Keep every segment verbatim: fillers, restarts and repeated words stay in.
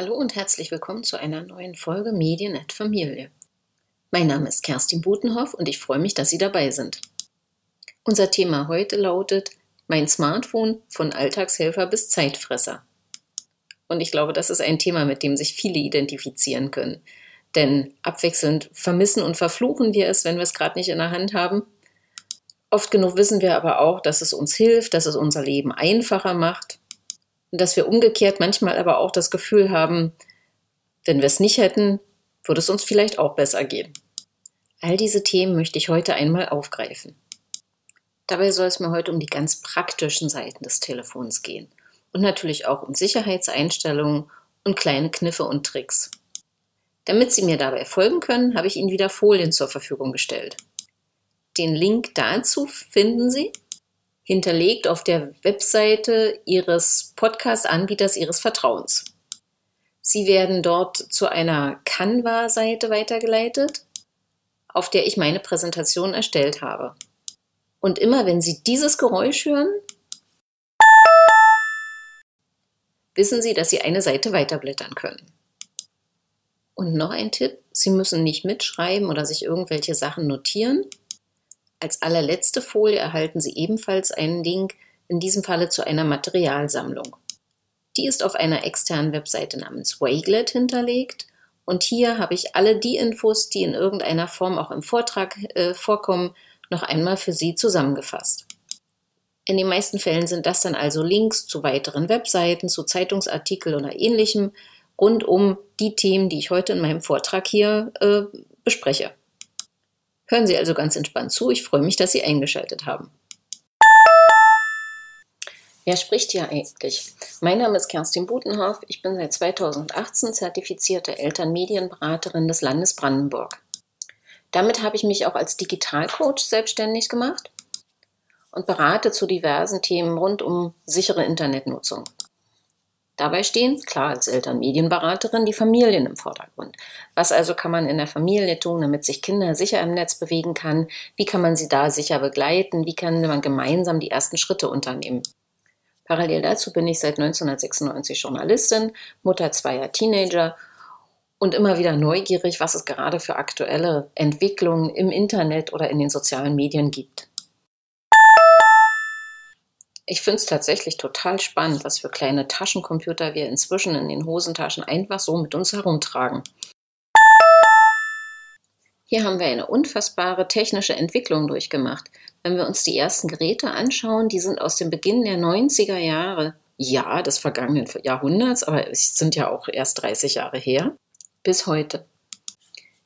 Hallo und herzlich willkommen zu einer neuen Folge Medien at Familie. Mein Name ist Kerstin Butenhoff und ich freue mich, dass Sie dabei sind. Unser Thema heute lautet Mein Smartphone von Alltagshelfer bis Zeitfresser. Und ich glaube, das ist ein Thema, mit dem sich viele identifizieren können. Denn abwechselnd vermissen und verfluchen wir es, wenn wir es gerade nicht in der Hand haben. Oft genug wissen wir aber auch, dass es uns hilft, dass es unser Leben einfacher macht. Und dass wir umgekehrt manchmal aber auch das Gefühl haben, wenn wir es nicht hätten, würde es uns vielleicht auch besser gehen. All diese Themen möchte ich heute einmal aufgreifen. Dabei soll es mir heute um die ganz praktischen Seiten des Telefons gehen. Und natürlich auch um Sicherheitseinstellungen und kleine Kniffe und Tricks. Damit Sie mir dabei folgen können, habe ich Ihnen wieder Folien zur Verfügung gestellt. Den Link dazu finden Sie hinterlegt auf der Webseite Ihres Podcast-Anbieters Ihres Vertrauens. Sie werden dort zu einer Canva-Seite weitergeleitet, auf der ich meine Präsentation erstellt habe. Und immer wenn Sie dieses Geräusch hören, wissen Sie, dass Sie eine Seite weiterblättern können. Und noch ein Tipp, Sie müssen nicht mitschreiben oder sich irgendwelche Sachen notieren. Als allerletzte Folie erhalten Sie ebenfalls einen Link, in diesem Falle zu einer Materialsammlung. Die ist auf einer externen Webseite namens Waglet hinterlegt und hier habe ich alle die Infos, die in irgendeiner Form auch im Vortrag äh, vorkommen, noch einmal für Sie zusammengefasst. In den meisten Fällen sind das dann also Links zu weiteren Webseiten, zu Zeitungsartikeln oder Ähnlichem, rund um die Themen, die ich heute in meinem Vortrag hier äh, bespreche. Hören Sie also ganz entspannt zu. Ich freue mich, dass Sie eingeschaltet haben. Wer spricht hier eigentlich? Mein Name ist Kerstin Butenhoff. Ich bin seit zweitausendachtzehn zertifizierte Elternmedienberaterin des Landes Brandenburg. Damit habe ich mich auch als Digitalcoach selbstständig gemacht und berate zu diversen Themen rund um sichere Internetnutzung. Dabei stehen, klar als Elternmedienberaterin, die Familien im Vordergrund. Was also kann man in der Familie tun, damit sich Kinder sicher im Netz bewegen kann? Wie kann man sie da sicher begleiten? Wie kann man gemeinsam die ersten Schritte unternehmen? Parallel dazu bin ich seit neunzehnhundertsechsundneunzig Journalistin, Mutter zweier Teenager und immer wieder neugierig, was es gerade für aktuelle Entwicklungen im Internet oder in den sozialen Medien gibt. Ich finde es tatsächlich total spannend, was für kleine Taschencomputer wir inzwischen in den Hosentaschen einfach so mit uns herumtragen. Hier haben wir eine unfassbare technische Entwicklung durchgemacht. Wenn wir uns die ersten Geräte anschauen, die sind aus dem Beginn der neunziger Jahre, ja, des vergangenen Jahrhunderts, aber es sind ja auch erst dreißig Jahre her, bis heute.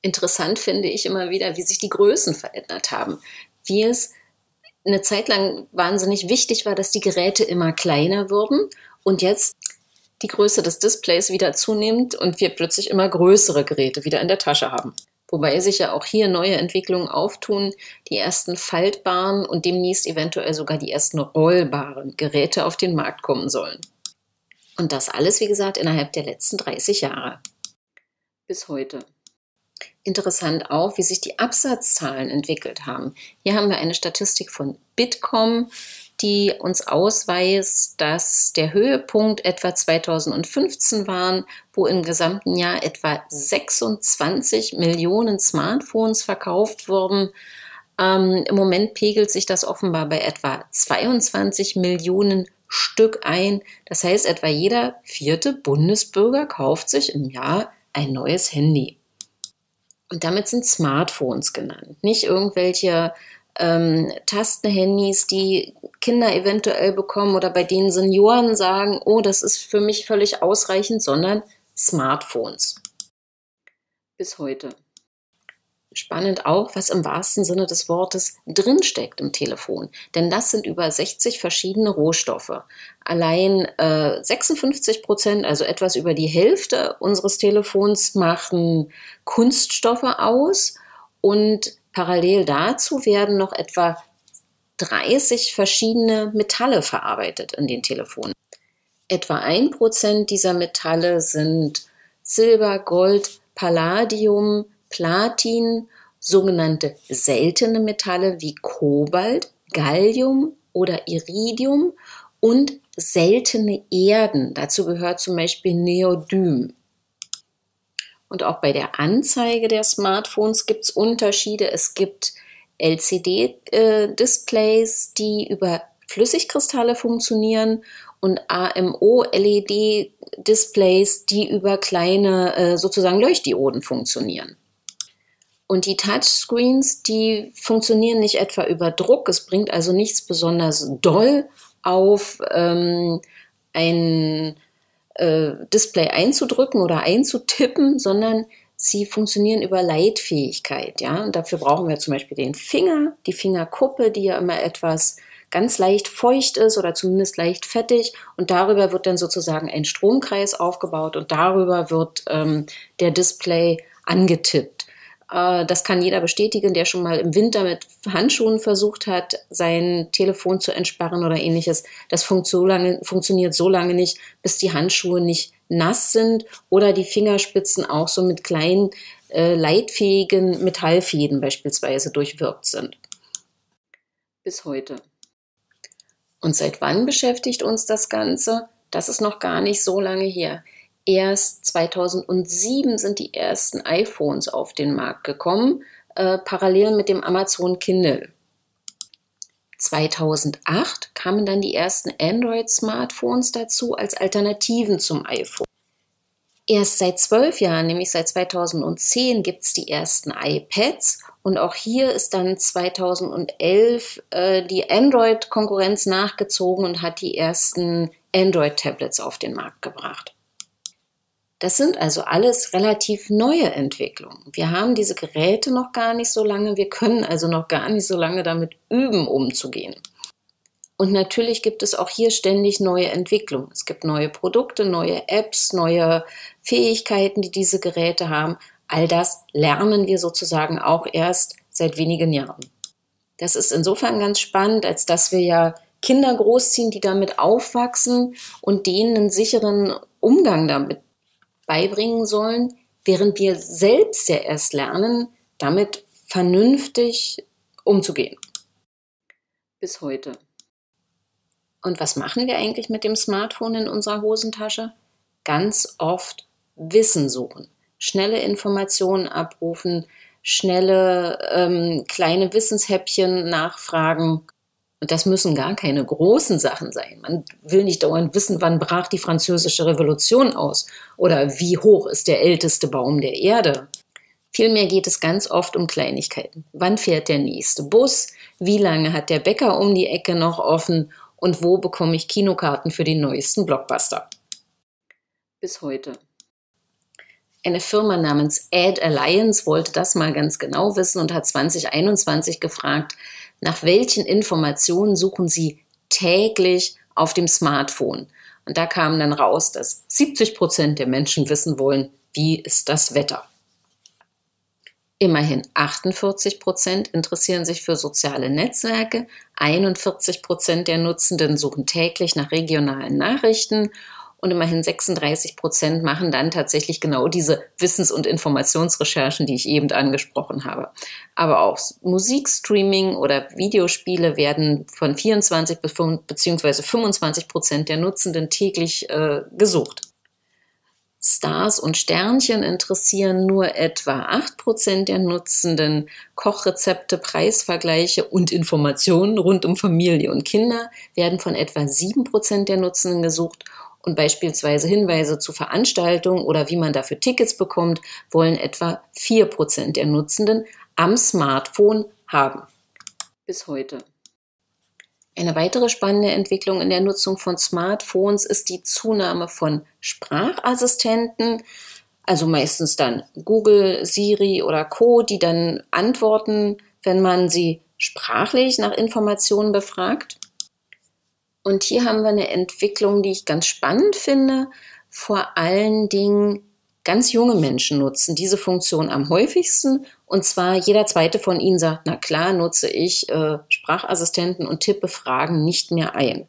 Interessant finde ich immer wieder, wie sich die Größen verändert haben, wie es eine Zeit lang wahnsinnig wichtig war, dass die Geräte immer kleiner wurden und jetzt die Größe des Displays wieder zunimmt und wir plötzlich immer größere Geräte wieder in der Tasche haben. Wobei sich ja auch hier neue Entwicklungen auftun, die ersten faltbaren und demnächst eventuell sogar die ersten rollbaren Geräte auf den Markt kommen sollen. Und das alles, wie gesagt, innerhalb der letzten dreißig Jahre. Bis heute. Interessant auch, wie sich die Absatzzahlen entwickelt haben. Hier haben wir eine Statistik von Bitkom, die uns ausweist, dass der Höhepunkt etwa zweitausendfünfzehn waren, wo im gesamten Jahr etwa sechsundzwanzig Millionen Smartphones verkauft wurden. Ähm, im Moment pegelt sich das offenbar bei etwa zweiundzwanzig Millionen Stück ein. Das heißt, etwa jeder vierte Bundesbürger kauft sich im Jahr ein neues Handy. Und damit sind Smartphones genannt, nicht irgendwelche ähm, Tastenhandys, die Kinder eventuell bekommen oder bei denen Senioren sagen, oh, das ist für mich völlig ausreichend, sondern Smartphones. Bis heute. Spannend auch, was im wahrsten Sinne des Wortes drinsteckt im Telefon. Denn das sind über sechzig verschiedene Rohstoffe. Allein äh, sechsundfünfzig Prozent, also etwas über die Hälfte unseres Telefons, machen Kunststoffe aus. Und parallel dazu werden noch etwa dreißig verschiedene Metalle verarbeitet in den Telefonen. Etwa ein Prozent dieser Metalle sind Silber, Gold, Palladium, Platin, sogenannte seltene Metalle wie Kobalt, Gallium oder Iridium und seltene Erden. Dazu gehört zum Beispiel Neodym. Und auch bei der Anzeige der Smartphones gibt es Unterschiede. Es gibt L C D-Displays, äh, die über Flüssigkristalle funktionieren, und A M O L E D-Displays, die über kleine äh, sozusagen Leuchtdioden funktionieren. Und die Touchscreens, die funktionieren nicht etwa über Druck. Es bringt also nichts besonders doll auf ähm, ein äh, Display einzudrücken oder einzutippen, sondern sie funktionieren über Leitfähigkeit. Ja? Und dafür brauchen wir zum Beispiel den Finger, die Fingerkuppe, die ja immer etwas ganz leicht feucht ist oder zumindest leicht fettig, und darüber wird dann sozusagen ein Stromkreis aufgebaut und darüber wird ähm, der Display angetippt. Äh, das kann jeder bestätigen, der schon mal im Winter mit Handschuhen versucht hat, sein Telefon zu entsperren oder ähnliches. Das funkt so lange, funktioniert so lange nicht, bis die Handschuhe nicht nass sind oder die Fingerspitzen auch so mit kleinen, äh, leitfähigen Metallfäden beispielsweise durchwirkt sind. Bis heute. Und seit wann beschäftigt uns das Ganze? Das ist noch gar nicht so lange her. Erst zweitausendsieben sind die ersten iPhones auf den Markt gekommen, äh, parallel mit dem Amazon Kindle. zweitausendacht kamen dann die ersten Android-Smartphones dazu als Alternativen zum iPhone. Erst seit zwölf Jahren, nämlich seit zweitausendzehn, gibt es die ersten iPads. Und auch hier ist dann zweitausendelf äh, die Android-Konkurrenz nachgezogen und hat die ersten Android-Tablets auf den Markt gebracht. Das sind also alles relativ neue Entwicklungen. Wir haben diese Geräte noch gar nicht so lange, wir können also noch gar nicht so lange damit üben, umzugehen. Und natürlich gibt es auch hier ständig neue Entwicklungen. Es gibt neue Produkte, neue Apps, neue Fähigkeiten, die diese Geräte haben. All das lernen wir sozusagen auch erst seit wenigen Jahren. Das ist insofern ganz spannend, als dass wir ja Kinder großziehen, die damit aufwachsen und denen einen sicheren Umgang damit beibringen sollen, während wir selbst ja erst lernen, damit vernünftig umzugehen. Bis heute. Und was machen wir eigentlich mit dem Smartphone in unserer Hosentasche? Ganz oft Wissen suchen. Schnelle Informationen abrufen, schnelle ähm, kleine Wissenshäppchen nachfragen. Und das müssen gar keine großen Sachen sein. Man will nicht dauernd wissen, wann brach die Französische Revolution aus oder wie hoch ist der älteste Baum der Erde. Vielmehr geht es ganz oft um Kleinigkeiten. Wann fährt der nächste Bus? Wie lange hat der Bäcker um die Ecke noch offen? Und wo bekomme ich Kinokarten für den neuesten Blockbuster? Bis heute. Eine Firma namens Ad Alliance wollte das mal ganz genau wissen und hat zweitausendeinundzwanzig gefragt, nach welchen Informationen suchen Sie täglich auf dem Smartphone? Und da kam dann raus, dass siebzig Prozent der Menschen wissen wollen, wie ist das Wetter? Immerhin achtundvierzig Prozent interessieren sich für soziale Netzwerke, einundvierzig Prozent der Nutzenden suchen täglich nach regionalen Nachrichten. Und immerhin sechsunddreißig Prozent machen dann tatsächlich genau diese Wissens- und Informationsrecherchen, die ich eben angesprochen habe. Aber auch Musikstreaming oder Videospiele werden von vierundzwanzig bzw. fünfundzwanzig Prozent der Nutzenden täglich äh, gesucht. Stars und Sternchen interessieren nur etwa acht Prozent der Nutzenden. Kochrezepte, Preisvergleiche und Informationen rund um Familie und Kinder werden von etwa sieben Prozent der Nutzenden gesucht. Und beispielsweise Hinweise zu Veranstaltungen oder wie man dafür Tickets bekommt, wollen etwa vier Prozent der Nutzenden am Smartphone haben. Bis heute. Eine weitere spannende Entwicklung in der Nutzung von Smartphones ist die Zunahme von Sprachassistenten, also meistens dann Google, Siri oder Co., die dann antworten, wenn man sie sprachlich nach Informationen befragt. Und hier haben wir eine Entwicklung, die ich ganz spannend finde. Vor allen Dingen ganz junge Menschen nutzen diese Funktion am häufigsten. Und zwar jeder zweite von ihnen sagt, na klar, nutze ich äh, Sprachassistenten und tippe Fragen nicht mehr ein.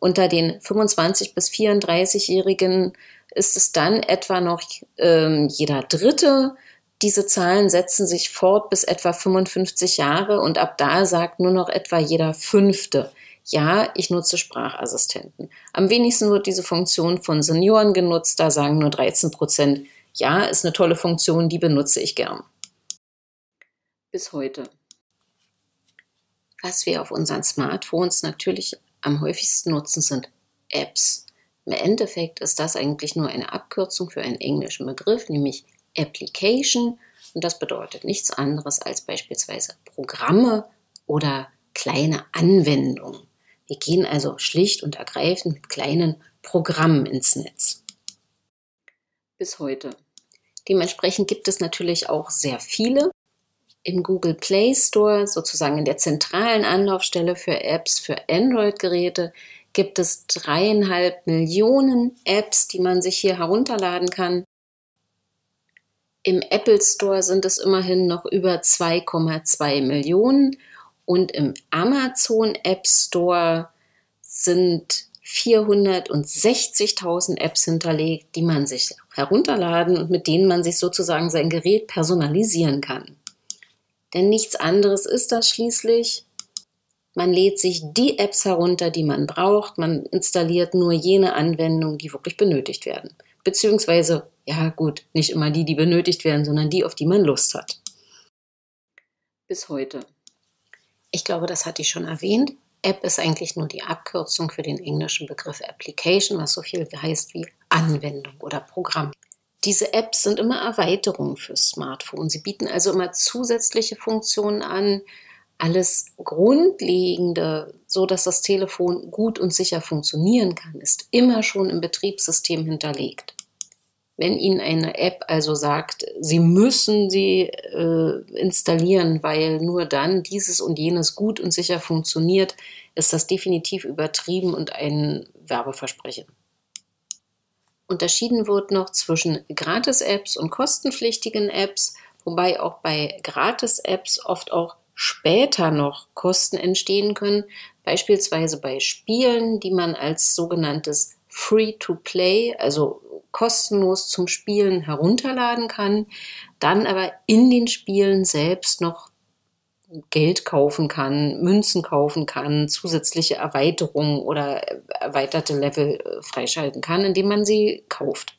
Unter den fünfundzwanzig bis vierunddreißig-Jährigen ist es dann etwa noch äh, jeder Dritte. Diese Zahlen setzen sich fort bis etwa fünfundfünfzig Jahre und ab da sagt nur noch etwa jeder Fünfte. Ja, ich nutze Sprachassistenten. Am wenigsten wird diese Funktion von Senioren genutzt, da sagen nur dreizehn Prozent, ja, ist eine tolle Funktion, die benutze ich gern. Bis heute. Was wir auf unseren Smartphones natürlich am häufigsten nutzen, sind Apps. Im Endeffekt ist das eigentlich nur eine Abkürzung für einen englischen Begriff, nämlich Application. Und das bedeutet nichts anderes als beispielsweise Programme oder kleine Anwendungen. Wir gehen also schlicht und ergreifend mit kleinen Programmen ins Netz. Bis heute. Dementsprechend gibt es natürlich auch sehr viele. Im Google Play Store, sozusagen in der zentralen Anlaufstelle für Apps für Android-Geräte, gibt es dreieinhalb Millionen Apps, die man sich hier herunterladen kann. Im Apple Store sind es immerhin noch über zwei Komma zwei Millionen und im Amazon App Store sind vierhundertsechzigtausend Apps hinterlegt, die man sich herunterladen und mit denen man sich sozusagen sein Gerät personalisieren kann. Denn nichts anderes ist das schließlich. Man lädt sich die Apps herunter, die man braucht. Man installiert nur jene Anwendungen, die wirklich benötigt werden. Beziehungsweise, ja gut, nicht immer die, die benötigt werden, sondern die, auf die man Lust hat. Bis heute. Ich glaube, das hatte ich schon erwähnt. App ist eigentlich nur die Abkürzung für den englischen Begriff Application, was so viel heißt wie Anwendung oder Programm. Diese Apps sind immer Erweiterungen fürs Smartphone. Sie bieten also immer zusätzliche Funktionen an, alles Grundlegende, so dass das Telefon gut und sicher funktionieren kann, ist immer schon im Betriebssystem hinterlegt. Wenn Ihnen eine App also sagt, Sie müssen sie äh, installieren, weil nur dann dieses und jenes gut und sicher funktioniert, ist das definitiv übertrieben und ein Werbeversprechen. Unterschieden wird noch zwischen Gratis-Apps und kostenpflichtigen Apps, wobei auch bei Gratis-Apps oft auch später noch Kosten entstehen können, beispielsweise bei Spielen, die man als sogenanntes Free-to-Play, also kostenlos zum Spielen herunterladen kann, dann aber in den Spielen selbst noch Geld kaufen kann, Münzen kaufen kann, zusätzliche Erweiterungen oder erweiterte Level freischalten kann, indem man sie kauft.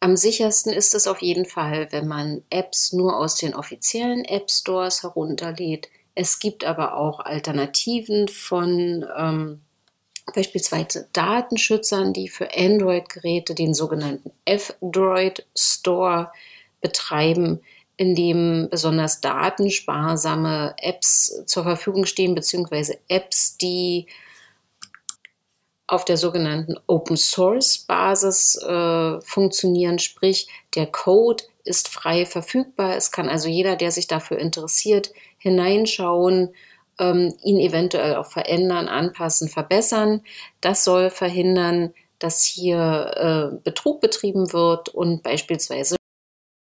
Am sichersten ist es auf jeden Fall, wenn man Apps nur aus den offiziellen App Stores herunterlädt. Es gibt aber auch Alternativen von ähm, beispielsweise Datenschützern, die für Android-Geräte den sogenannten F-Droid Store betreiben, in dem besonders datensparsame Apps zur Verfügung stehen, beziehungsweise Apps, die auf der sogenannten Open-Source-Basis äh, funktionieren, sprich der Code ist frei verfügbar. Es kann also jeder, der sich dafür interessiert, hineinschauen, ähm, ihn eventuell auch verändern, anpassen, verbessern. Das soll verhindern, dass hier äh, Betrug betrieben wird und beispielsweise